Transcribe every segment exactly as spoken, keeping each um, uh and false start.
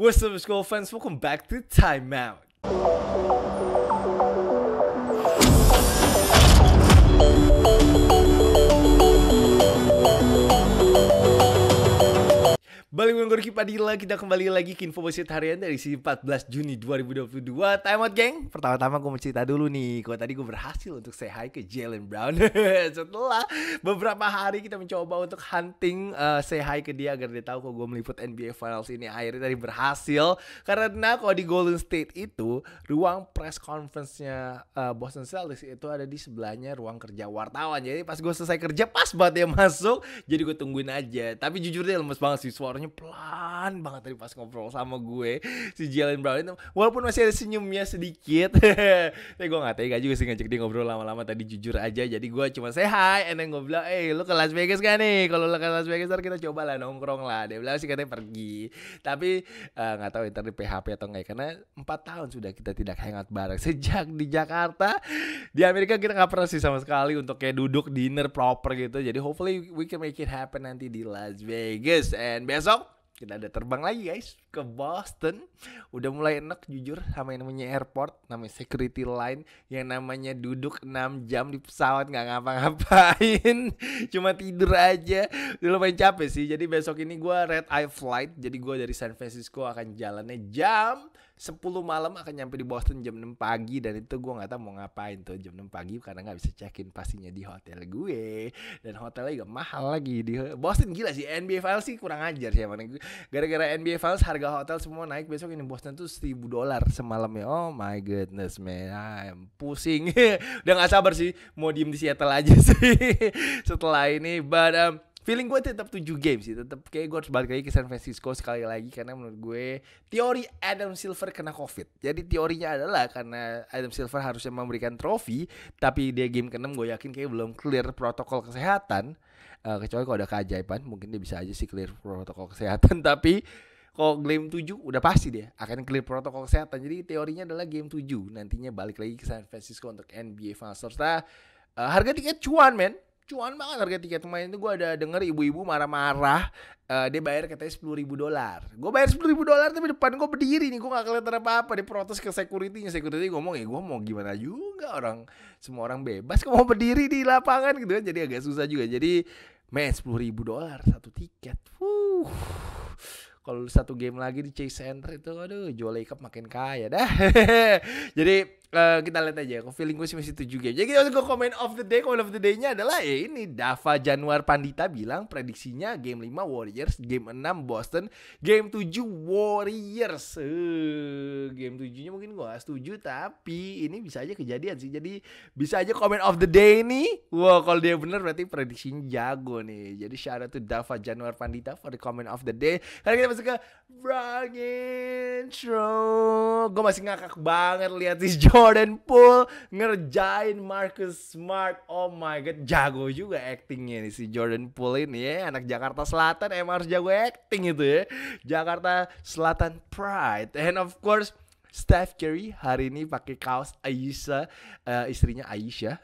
What's up, school fans? Welcome back to Timeout. Balik dengan Rocky Padilla, kita kembali lagi ke info basket harian dari si empat belas Juni dua ribu dua puluh dua. Time out, geng. Pertama-tama gue mau cerita dulu nih, kalau tadi gue berhasil untuk say hi ke Jaylen Brown. Setelah beberapa hari kita mencoba untuk hunting uh, say hi ke dia agar dia tahu kalau gue meliput N B A Finals ini. Akhirnya tadi berhasil, karena kalau di Golden State itu ruang press conference-nya uh, Boston Celtics itu ada di sebelahnya ruang kerja wartawan. Jadi pas gue selesai kerja pas banget dia masuk, jadi gue tungguin aja. Tapi jujur dia lemes banget sih, suaranya pelan banget tadi pas ngobrol sama gue si Jaylen Brown itu, walaupun masih ada senyumnya sedikit. Tapi gue gak tega juga sih ngajak dia ngobrol lama-lama tadi, jujur aja. Jadi gue cuma say hi, and then gue bilang, eh lu ke Las Vegas gak nih? Kalau lu ke Las Vegas ntar kita coba lah nongkrong lah. Dia bilang sih katanya pergi, tapi uh, gak tahu ntar di P H P atau gak, karena empat tahun sudah kita tidak hangout bareng. Sejak di Jakarta, di Amerika kita gak pernah sih sama sekali untuk kayak duduk dinner proper gitu. Jadi hopefully we can make it happen nanti di Las Vegas. And besok kita ada terbang lagi guys ke Boston. Udah mulai enak jujur sama yang namanya airport, namanya security line, yang namanya duduk enam jam di pesawat nggak ngapa-ngapain, cuma tidur aja. Udah lumayan capek sih. Jadi besok ini gue red eye flight, jadi gue dari San Francisco akan jalannya jam sepuluh malam, akan nyampe di Boston jam enam pagi. Dan itu gue gak tahu mau ngapain tuh jam enam pagi, karena gak bisa check in pastinya di hotel gue. Dan hotelnya juga mahal lagi di Boston. Gila sih, N B A Finals sih kurang ajar sih. Gara-gara N B A Finals harga hotel semua naik. Besok ini Boston tuh seribu dolar semalam ya. Oh my goodness man, I'm pusing. Udah gak sabar sih, mau diem di Seattle aja sih setelah ini. But um, feeling gue tetap tujuh game sih. Tetap kayak gue harus balik lagi ke San Francisco sekali lagi, karena menurut gue teori Adam Silver kena COVID. Jadi teorinya adalah karena Adam Silver harusnya memberikan trofi, tapi dia game keenam gue yakin kayak belum clear protokol kesehatan. uh, Kecuali kalau ada keajaiban mungkin dia bisa aja sih clear protokol kesehatan. Tapi kalau game tujuh udah pasti dia akan clear protokol kesehatan. Jadi teorinya adalah game tujuh nantinya balik lagi ke San Francisco untuk N B A Finals. Nah, uh, harga tiket cuan men, cuan banget harga tiket main itu. Gue ada denger ibu-ibu marah-marah, uh, dia bayar katanya sepuluh ribu dolar. Gue bayar sepuluh ribu dolar, tapi depan gue berdiri nih, gue gak kelihatan apa-apa. Dia protes ke security-nya, security ngomong ya gue mau gimana juga, orang semua orang bebas kok mau berdiri di lapangan gitu kan. Jadi agak susah juga. Jadi men, sepuluh ribu dolar satu tiket. Wuh, kalau satu game lagi di Chase Center itu, aduh, jual makeup makin kaya dah. Jadi uh, kita lihat aja. Kok feeling gue sih masih tujuh game. Jadi kita ke comment of the day. Comment of the day-nya adalah ya ini, Dava Januar Pandita bilang prediksinya game lima Warriors, game enam Boston, game tujuh Warriors. Uh, game tujuh-nya mungkin gue gak setuju, tapi ini bisa aja kejadian sih. Jadi bisa aja comment of the day nih. Wah, wow, kalau dia bener berarti prediksinya jago nih. Jadi shout out to Dava Januar Pandita for the comment of the day. Karena kita masuk ke Wrong Intro. Gue masih ngakak banget lihat si Jordan Poole ngerjain Marcus Smart. Oh my god, jago juga actingnya nih si Jordan Poole ini ya. Anak Jakarta Selatan emang harus jago acting itu ya, Jakarta Selatan pride. And of course Steph Curry hari ini pakai kaos Aisha, uh, istrinya Aisha,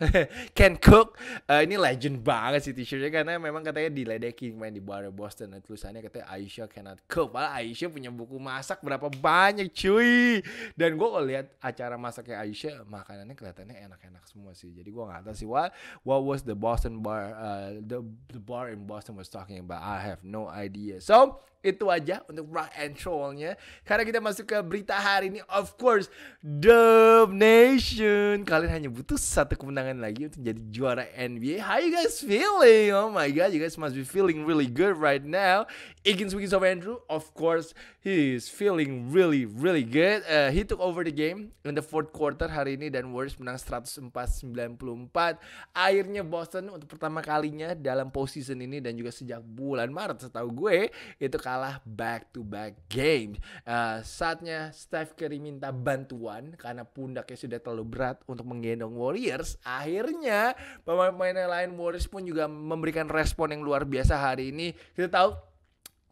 can cook. Uh, ini legend banget sih t-shirtnya, karena memang katanya diledekin main di bar Boston. Nah, tulisannya katanya Aisha cannot cook. Padahal Aisha punya buku masak berapa banyak cuy. Dan gue kalau lihat acara masaknya Aisha, makanannya kelihatannya enak-enak semua sih. Jadi gue nggak tahu sih what what was the Boston bar, uh, the the bar in Boston was talking about. I have no idea. So itu aja untuk rock and roll-nya. Karena kita masuk ke berita hari ini, of course, Dub Nation. Kalian hanya butuh satu kemenangan lagi untuk jadi juara N B A. How you guys feeling? Oh my god, you guys must be feeling really good right now. Against Wiggins of Andrew, of course, he is feeling really, really good. Uh, he took over the game in the fourth quarter hari ini, dan Warriors menang seratus empat sembilan puluh empat. Akhirnya Boston untuk pertama kalinya dalam postseason ini dan juga sejak bulan Maret setahu gue itu kalah back-to-back game. Uh, saatnya Steph Curry minta bantuan karena pundaknya sudah terlalu berat untuk menggendong Warriors. Akhirnya pemain-pemain lain Warriors pun juga memberikan respon yang luar biasa hari ini. Kita tahu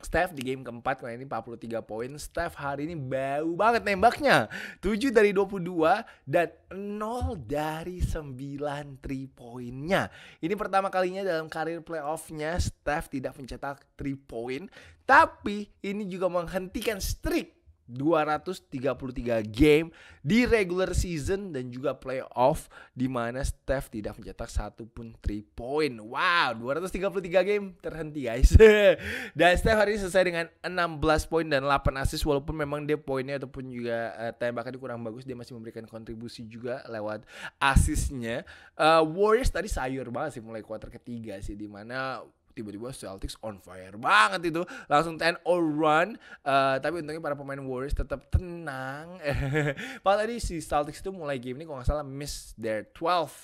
Steph di game keempat kali ini empat puluh tiga poin. Steph hari ini bau banget nembaknya, tujuh dari dua puluh dua dan nol dari sembilan three poinnya. Ini pertama kalinya dalam karir playoffnya Steph tidak mencetak three point. Tapi ini juga menghentikan streak dua ratus tiga puluh tiga game di regular season dan juga playoff, di mana Steph tidak mencetak satu pun three point. Wow, dua ratus tiga puluh tiga game terhenti, guys. Dan Steph hari ini selesai dengan enam belas poin dan delapan assist, walaupun memang dia poinnya ataupun juga uh, tembakannya kurang bagus, dia masih memberikan kontribusi juga lewat assistnya. uh, Warriors tadi sayur banget sih mulai kuarter ketiga sih, di mana tiba-tiba Celtics on fire banget itu. Langsung ten oh run. Uh, tapi untungnya para pemain Warriors tetap tenang. Padahal tadi si Celtics itu mulai game ini kalau nggak salah miss their twelve.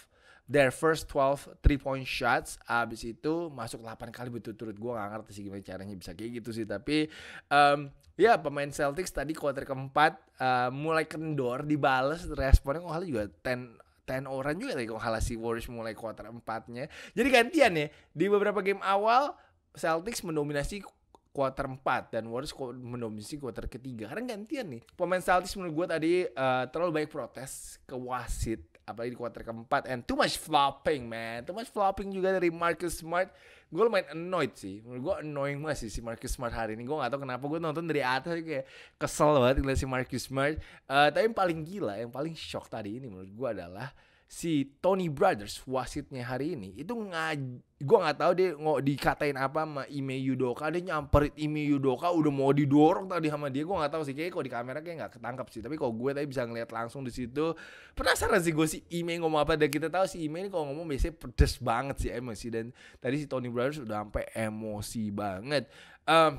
Their first twelve three point shots. Abis itu masuk delapan kali berturut-turut. Gue gak ngerti sih gimana caranya bisa kayak gitu sih. Tapi um, ya pemain Celtics tadi kuarter keempat uh, mulai kendor, dibales responnya kalau juga ten ten orang juga tadi kalau kalah si Warriors mulai kuarter empatnya. Jadi gantian ya, di beberapa game awal Celtics mendominasi kuarter empat dan Warriors mendominasi kuarter ketiga. Karena gantian nih, pemain Celtics menurut gue tadi uh, terlalu banyak protes ke wasit, apalagi di kuarter keempat. And too much flopping, man. Too much flopping juga dari Marcus Smart. Gue lumayan annoyed sih. Menurut gue annoying banget sih si Marcus Smart hari ini. Gue gak tau kenapa, gue nonton dari atas kayak kesel banget ngeliat si Marcus Smart. Uh, tapi yang paling gila, yang paling shock tadi ini menurut gue adalah si Tony Brothers, wasitnya hari ini itu ngaj, gue nggak tahu dia nggak dikatain apa sama Ime Yudoka, dia nyamperin Ime Yudoka udah mau didorong tadi sama dia. Gue nggak tahu sih, kayak kalau di kamera kayak nggak ketangkap sih, tapi kalau gue tadi bisa ngeliat langsung di situ. Penasaran sih gue si Ime ngomong apa, dan kita tahu si Ime ini kalau ngomong biasanya pedes banget sih emosi, dan tadi si Tony Brothers udah sampai emosi banget. Um,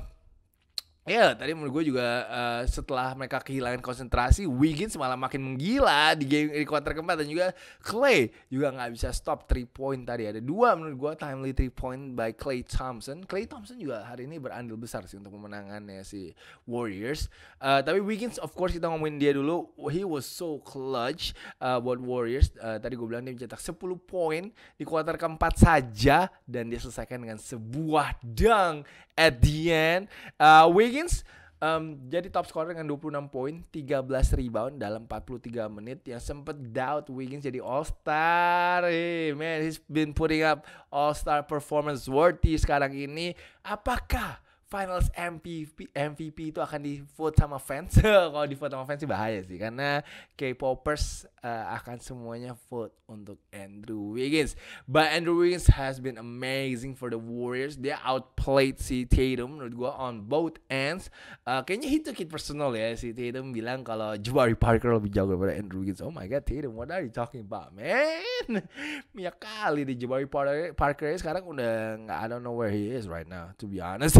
Ya, yeah, tadi menurut gue juga uh, setelah mereka kehilangan konsentrasi, Wiggins malah makin menggila di game di quarter keempat, dan juga Clay juga nggak bisa stop three point tadi. Ada dua menurut gue timely three point by Clay Thompson. Clay Thompson juga hari ini berandil besar sih untuk pemenangannya si Warriors. Uh, tapi Wiggins, of course kita ngomongin dia dulu. He was so clutch uh, buat Warriors. Uh, tadi gue bilang dia mencetak sepuluh poin di quarter keempat saja, dan dia selesaikan dengan sebuah dunk at the end. uh, Wiggins um, jadi top scorer dengan dua puluh enam poin, tiga belas rebound dalam empat puluh tiga menit. Yang sempet doubt Wiggins jadi all-star. Hey, man, he's been putting up all-star performance worthy sekarang ini. Apakah Finals M V P M V P itu akan di vote sama fans? Kalau di vote sama fans sih bahaya sih, karena K-popers uh, akan semuanya vote untuk Andrew Wiggins. But Andrew Wiggins has been amazing for the Warriors. Dia outplayed si Tatum menurut gue on both ends. Uh, kayaknya itu hit personal ya, si Tatum bilang kalau Jabari Parker lebih jago daripada Andrew Wiggins. Oh my god, Tatum, what are you talking about, man? Minyak kali di Jabari Parker, Parker sekarang udah nggak, I don't know where he is right now, to be honest.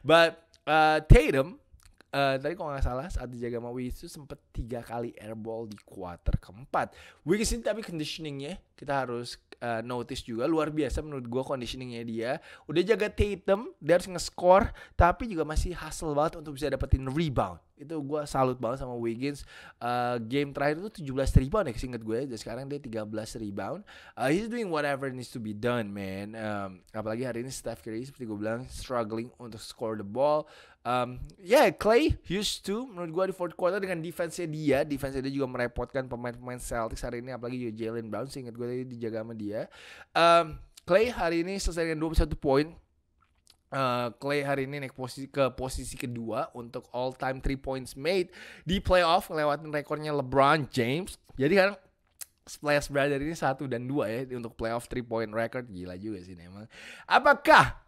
But uh, Tatum uh, tadi kalau nggak salah saat dijaga sama Wiggins itu sempat tiga kali airball di kuarter keempat. Wiggins ini tapi conditioningnya kita harus uh, notice juga, luar biasa menurut gue conditioningnya. Dia udah jaga Tatum, dia harus nge-score, tapi juga masih hustle banget untuk bisa dapetin rebound. Itu gue salut banget sama Wiggins. uh, Game terakhir itu tujuh belas rebound ya seinget gue, dan sekarang dia tiga belas rebound. uh, He's doing whatever needs to be done, man. um, Apalagi hari ini Steph Curry seperti gue bilang struggling untuk score the ball. um, Ya yeah, Clay huge too menurut gue di fourth quarter dengan defense-nya dia. Defense-nya dia juga merepotkan pemain-pemain Celtics hari ini, apalagi juga Jaylen Brown seinget gue tadi dijaga sama dia. um, Clay hari ini selesai dengan dua puluh satu poin. Uh, Clay hari ini naik posisi ke posisi kedua untuk all time three points made di playoff, ngelewatin rekornya LeBron James. Jadi kan Splash Brother ini satu dan dua ya untuk playoff three point record. Gila juga sih memang. Apakah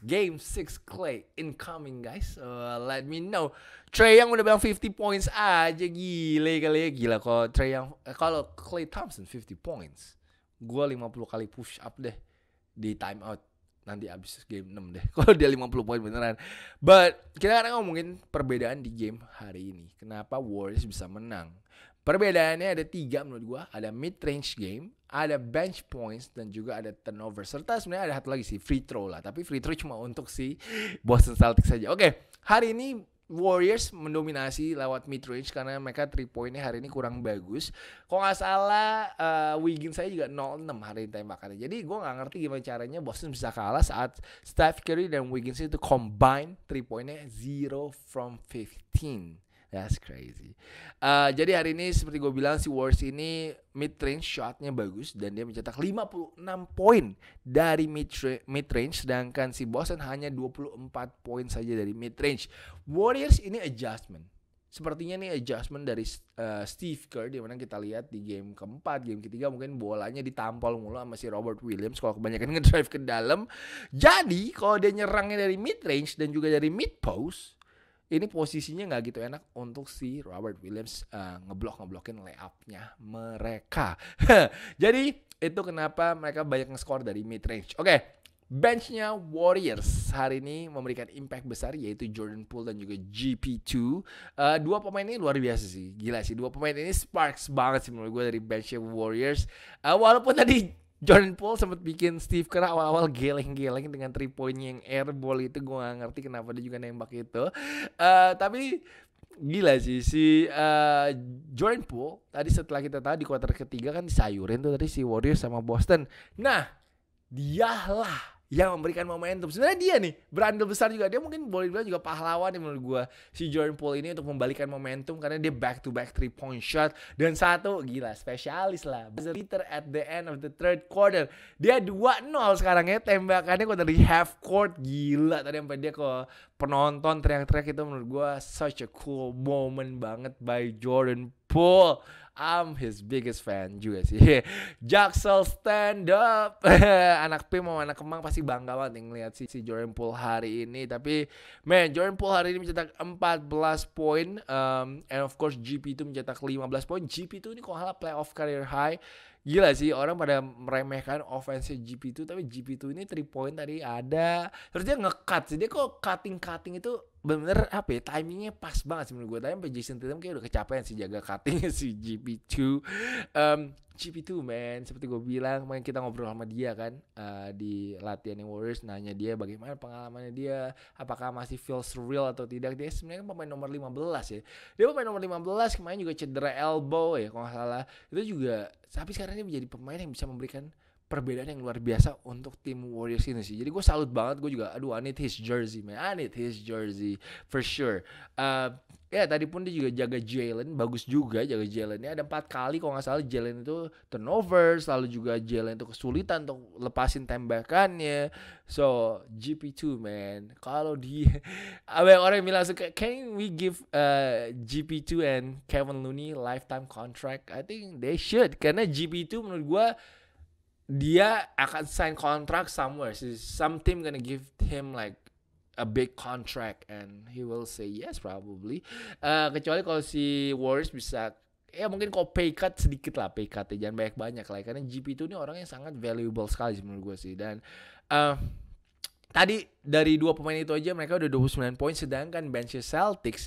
Game six Clay incoming, guys? Uh, let me know. Trae Young udah bilang fifty points aja, gila kali ya. Gila kalau Trae Young, kalau Clay Thompson fifty points, gua lima puluh kali push up deh di time out. Nanti abis game enam deh kalau dia lima puluh poin beneran. But kita akan ngomongin perbedaan di game hari ini. Kenapa Warriors bisa menang? Perbedaannya ada tiga menurut gua. Ada mid range game, ada bench points, dan juga ada turnover. Serta sebenarnya ada satu lagi sih, free throw lah. Tapi free throw cuma untuk si Boston Celtics saja. Oke, okay, hari ini Warriors mendominasi lewat mid range karena mereka three pointnya hari ini kurang bagus. Kalau nggak salah uh, Wiggins saya juga nol enam hari ini tembakannya. Jadi gue nggak ngerti gimana caranya Boston bisa kalah saat Steph Curry dan Wiggins itu combine three pointnya zero from fifteen. That's crazy. Uh, jadi hari ini seperti gue bilang si Warriors ini mid range shotnya bagus dan dia mencetak lima puluh enam poin dari mid mid range, sedangkan si Boston hanya dua puluh empat poin saja dari mid range. Warriors ini adjustment. sepertinya nih adjustment dari uh, Steve Kerr, dimana kita lihat di game keempat, game ketiga mungkin bolanya ditampol mulu sama si Robert Williams kalau kebanyakan ngedrive ke dalam. Jadi kalau dia nyerangnya dari mid range dan juga dari mid post, ini posisinya nggak gitu enak untuk si Robert Williams uh, ngeblok ngeblokin layupnya mereka. Jadi itu kenapa mereka banyak nge-score dari mid range. Oke. Okay. Benchnya Warriors hari ini memberikan impact besar, yaitu Jordan Poole dan juga G P two. Uh, dua pemain ini luar biasa sih, gila sih. Dua pemain ini sparks banget sih menurut gue dari benchnya Warriors. Uh, walaupun tadi Jordan Poole sempat bikin Steve Kerr awal-awal geleng-geleng dengan three pointnya yang airball itu, gue gak ngerti kenapa dia juga nembak itu. Uh, tapi gila sih si uh, Jordan Poole tadi setelah kita tahu di kuarter ketiga kan disayurin tuh tadi si Warriors sama Boston. Nah, dialah yang memberikan momentum. Sebenarnya dia nih berandil besar juga. Dia mungkin boleh bilang juga pahlawan nih menurut gue, si Jordan Poole ini untuk membalikan momentum, karena dia back to back three point shot. Dan satu gila spesialis lah, buzzer beater at the end of the third quarter. Dia dua nol sekarang ya. Tembakannya kok dari half court. Gila tadi sampai dia ke penonton teriak-teriak. Itu menurut gue such a cool moment banget by Jordan Poole. I'm his biggest fan juga sih. Jaksel stand up. Anak P mau anak Kemang pasti bangga banget nih ngeliat si, si Jordan Poole hari ini. Tapi man, Jordan Poole hari ini mencetak empat belas poin, um, and of course G P two mencetak lima belas poin. G P two ini kok halah playoff career high. Gila sih, orang pada meremehkan offense G P two, tapi G P two ini three point tadi ada. Terus dia nge-cut sih. Dia kok cutting-cutting itu bener-bener apa ya, timingnya pas banget sih menurut gue. Tadi sampai Jason Tatum kayak udah kecapean sih jaga cuttingnya si G P two. um, G P two man, seperti gue bilang main, kita ngobrol sama dia kan uh, di latihan Warriors, nanya dia bagaimana pengalamannya dia, apakah masih feel surreal atau tidak. Dia sebenarnya kan pemain nomor lima belas ya, dia pemain nomor lima belas, kemarin juga cedera elbow ya kalau nggak salah itu juga, tapi sekarang dia menjadi pemain yang bisa memberikan perbedaan yang luar biasa untuk tim Warriors ini sih. Jadi gue salut banget. Gue juga aduh, I need his jersey man, I need his jersey for sure. uh, Ya tadi pun dia juga jaga Jaylen, bagus juga jaga Jaylennya. Ada empat kali kalau gak salah Jaylen itu turnover, lalu juga Jaylen itu kesulitan untuk lepasin tembakannya. So G P two man, kalau dia abang, orang bilang suka, can we give uh, G P two and Kevin Looney lifetime contract? I think they should, karena G P two menurut gue dia akan sign kontrak somewhere. Some team gonna give him like a big contract and he will say yes probably. Uh, kecuali kalau si Warriors bisa, ya mungkin kalau pay cut sedikit lah, pay cut ya, jangan banyak-banyak lah. Karena G P two ini orang yang sangat valuable sekali sih menurut gue sih. Dan uh, tadi dari dua pemain itu aja mereka udah dua puluh sembilan poin. Sedangkan bench Celtics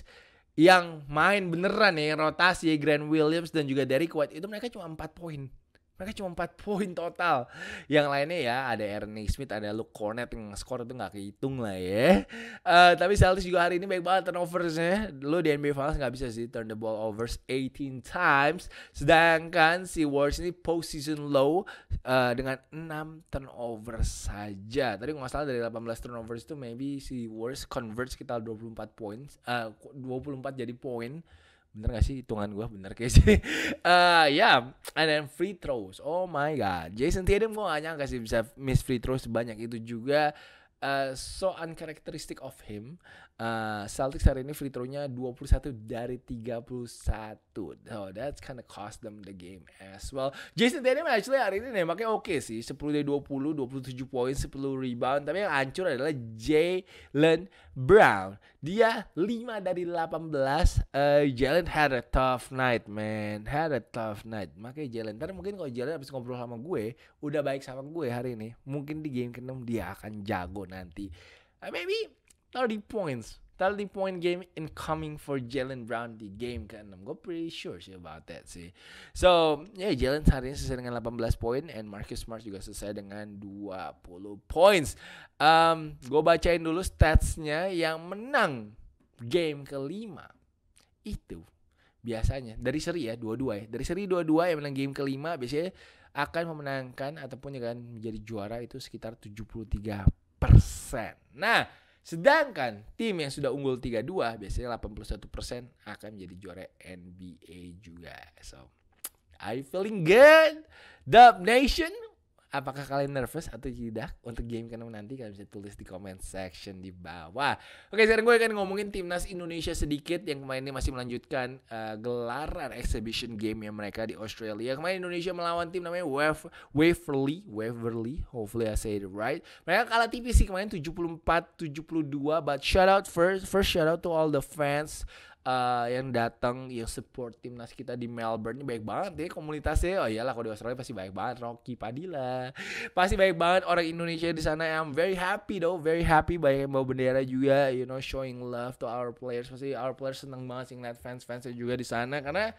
yang main beneran ya, yang rotasi ya, Grant Williams dan juga Derrick White, itu mereka cuma empat poin. Mereka cuma empat poin total. Yang lainnya ya ada Ernie Smith, ada Luke Cornet yang skor itu gak kehitung lah ya. uh, Tapi Celtics juga hari ini baik banget turnoversnya. Lo di N B A Finals gak bisa sih turn the ball overs eighteen times. Sedangkan si Warriors ini post season low uh, dengan enam turnover saja. Tadi gak salah dari delapan belas turnovers itu maybe si Warriors convert sekitar dua puluh empat points, uh, dua puluh empat jadi poin. Bener gak sih hitungan gue? Bener kayak sih. Uh, ya, yeah. And then free throws. Oh my god. Jason Tatum gue gak nyangka sih bisa miss free throws sebanyak itu juga. Uh, so uncharacteristic of him. Uh, Celtics hari ini free throw-nya dua puluh satu dari tiga puluh satu. Oh, that's kind of cost them the game as well. Jason Tatum actually hari ini nembaknya oke okay sih. sepuluh dari dua puluh, dua puluh tujuh poin, sepuluh rebound. Tapi yang hancur adalah Jaylen Brown. Dia lima dari delapan belas. uh, Jaylen had a tough night man, had a tough night. Makanya Jaylen, ntar mungkin kalau Jaylen habis ngobrol sama gue, udah baik sama gue hari ini, mungkin di game keenam dia akan jago nanti. uh, Maybe thirty points, thirty point game incoming for Jaylen Brown di game keenam. Gue pretty sure sih about that sih. So ya yeah, Jaylen hari ini selesai dengan delapan belas poin, and Marcus Smart juga selesai dengan dua puluh points. um, Gue bacain dulu statsnya. Yang menang game kelima itu biasanya dari seri ya, dua-dua ya. Dari seri dua-dua yang menang game kelima biasanya akan memenangkan ataupun akan menjadi juara itu sekitar tujuh puluh tiga persen. Nah, sedangkan tim yang sudah unggul tiga dua biasanya delapan puluh satu persen akan menjadi juara N B A juga. So, are you feeling good? Dub Nation, Apakah kalian nervous atau tidak untuk game keenam nanti? Kalian bisa tulis di comment section di bawah. Oke, sekarang gue akan ngomongin timnas Indonesia sedikit yang kemarin ini masih melanjutkan uh, gelaran exhibition game yang mereka di Australia. Kemarin Indonesia melawan tim namanya Waver Waverly, Waverly, hopefully I say it right. Mereka kalah tipis sih kemarin tujuh puluh empat tujuh puluh dua, but shout out first, first shout out to all the fans. Uh, yang datang yang support timnas kita di Melbourne, ini baik banget ya komunitasnya. Oh iyalah, kalau di Australia pasti baik banget. Rocky Padilla pasti baik banget orang Indonesia di sana. I'm very happy though, very happy banyak yang bawa bendera juga, you know, showing love to our players. Pasti our players seneng banget sih ngeliat fans-fansnya juga di sana karena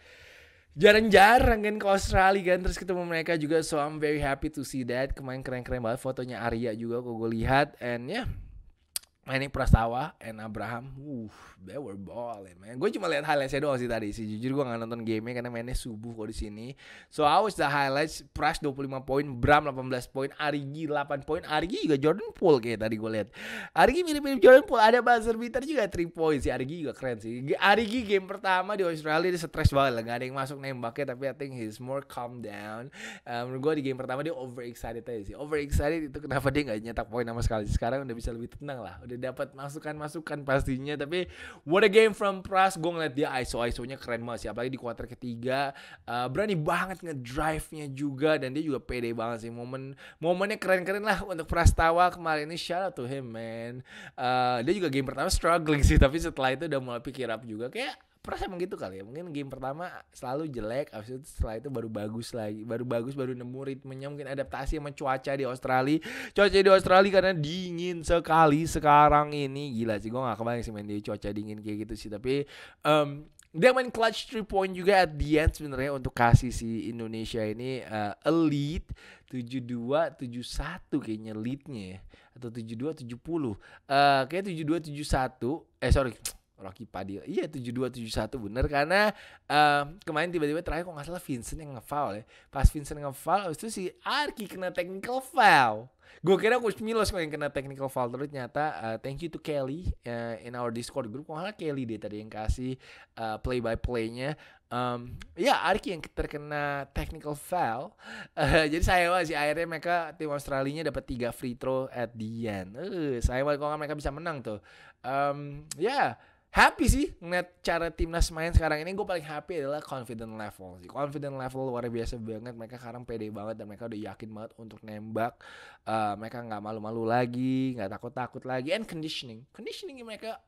jarang-jarang kan ke Australia kan, terus ketemu mereka juga. So I'm very happy to see that. Kemarin keren-keren banget fotonya Arigi juga kok gue lihat, and ya yeah. Mainnya Prasawa and Abraham, uh, they were balling, man. Gue cuma lihat highlightsnya doang sih tadi. Sih jujur gue nggak nonton gamenya karena mainnya subuh kok di sini. So I watch the highlights. Pras dua puluh lima poin, Bram delapan belas poin, Arigi delapan poin. Arigi juga Jordan Poole kayak tadi gue lihat. Arigi mirip-mirip Jordan Poole, ada buzzer beater juga tiga poin sih. Arigi juga keren sih. Arigi game pertama di Australia dia stres banget lah, nggak ada yang masuk nembaknya, tapi I think he's more calm down. Um, menurut gue di game pertama dia overexcited aja sih. Overexcited itu kenapa dia nggak nyetak poin sama sekali. Sekarang udah bisa lebih tenang lah. Udah dapat masukan-masukan pastinya, tapi what a game from Pras. Gue ngeliat dia I S O-I S O-nya keren banget sih, apalagi di kuarter ketiga uh, berani banget ngedrive-nya juga, dan dia juga pede banget sih. Momen momennya keren-keren lah untuk Prastawa kemarin ini, shout out to him man. Uh, dia juga game pertama struggling sih, tapi setelah itu udah mulai pick it up juga. Kayak Pras emang gitu kali ya, mungkin game pertama selalu jelek, abis itu setelah itu baru bagus lagi, baru bagus, baru nemu ritmenya. Mungkin adaptasi sama cuaca di Australia, cuaca di Australia karena dingin sekali sekarang ini, gila sih, gue gak kebayang sih main di cuaca dingin kayak gitu sih. Tapi um, dia main clutch three point juga at the end sebenarnya untuk kasih si Indonesia ini uh, elite tujuh dua tujuh satu kayaknya leadnya, atau tujuh dua tujuh puluh, uh, kayak tujuh dua tujuh satu, eh sorry Rocky Padilla, iya tujuh dua tujuh satu bener. Karena uh, kemarin tiba-tiba terakhir kok gak salah Vincent yang nge-foul ya. Pas Vincent nge-foul, abis itu si Arigi kena technical foul. Gue kira Coach Milos kok yang kena technical foul, terus ternyata uh, thank you to Kelly uh, in our Discord group. Kok gak Kelly deh tadi yang kasih uh, play-by-play-nya. Um, ya Arigi yang terkena technical foul. Uh, jadi sayang banget sih, akhirnya mereka tim Australinya dapat tiga free throw at the end. Uh, sayang banget kok mereka bisa menang tuh. Um, ya. Yeah. Happy sih ngeliat cara timnas main sekarang ini. Gue paling happy adalah confident level sih. Confident level luar biasa banget. Mereka sekarang pede banget dan mereka udah yakin banget untuk nembak. Uh, mereka nggak malu-malu lagi, nggak takut-takut lagi. And conditioning, conditioning mereka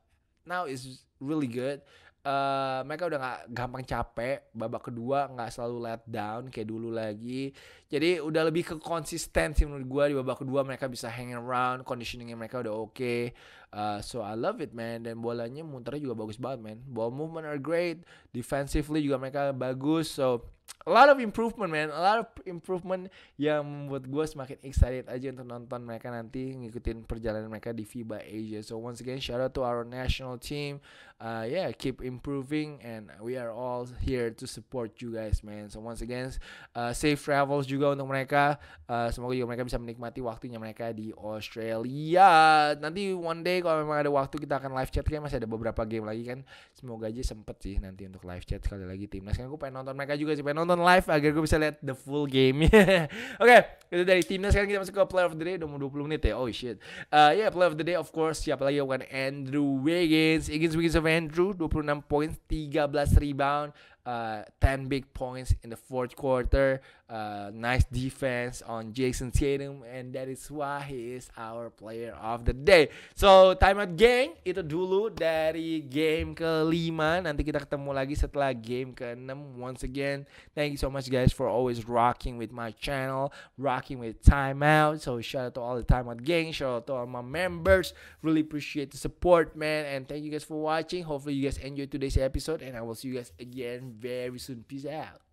now is really good. Uh, mereka udah gak gampang capek. Babak kedua gak selalu let down kayak dulu lagi. Jadi udah lebih ke konsisten sih menurut gue. Di babak kedua mereka bisa hang around, conditioningnya mereka udah oke. Okay. uh, So I love it man. Dan bolanya muternya juga bagus banget man. Ball movement are great, defensively juga mereka bagus. So a lot of improvement man, a lot of improvement yang membuat gue semakin excited aja untuk nonton mereka nanti, ngikutin perjalanan mereka di FIBA Asia. So once again shout out to our national team, uh, yeah keep improving and we are all here to support you guys man. So once again uh, safe travels juga untuk mereka, uh, semoga juga mereka bisa menikmati waktunya mereka di Australia. Nanti one day kalau memang ada waktu kita akan live chat, kan masih ada beberapa game lagi kan, semoga aja sempet sih nanti untuk live chat sekali lagi timnas, kan gue pengen nonton mereka juga sih, pengen nonton live agar gue bisa lihat the full game. Oke, okay, itu dari timnas. Sekarang kita masuk ke player of the day. Udah mau dua puluh menit ya. Oh shit. Uh, ya yeah, player of the day of course siapa lagi bukan Andrew Wiggins. Wiggins Wiggins of Andrew dua puluh enam poin, tiga belas rebound, uh, ten big points in the fourth quarter. Uh, nice defense on Jason Tatum, and that is why he is our player of the day. So timeout gang, itu dulu dari game kelima. Nanti kita ketemu lagi setelah game keenam. Once again, thank you so much guys for always rocking with my channel, rocking with timeout. So shout out to all the timeout gang, shout out to all my members. Really appreciate the support man, and thank you guys for watching. Hopefully you guys enjoyed today's episode, and I will see you guys again very soon. Peace out.